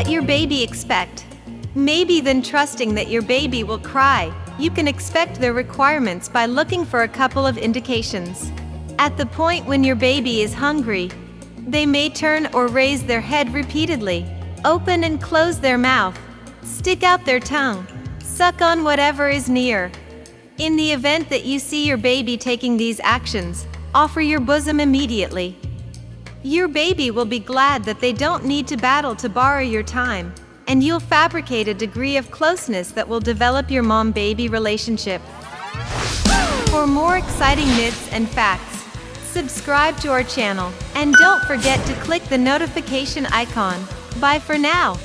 what your baby expect. Maybe then trusting that your baby will cry, you can expect their requirements by looking for a couple of indications. At the point when your baby is hungry, they may turn or raise their head repeatedly, open and close their mouth, stick out their tongue, suck on whatever is near. In the event that you see your baby taking these actions, offer your bosom immediately. Your baby will be glad that they don't need to battle to borrow your time, and you'll fabricate a degree of closeness that will develop your mom-baby relationship. For more exciting myths and facts, subscribe to our channel, and don't forget to click the notification icon. Bye for now!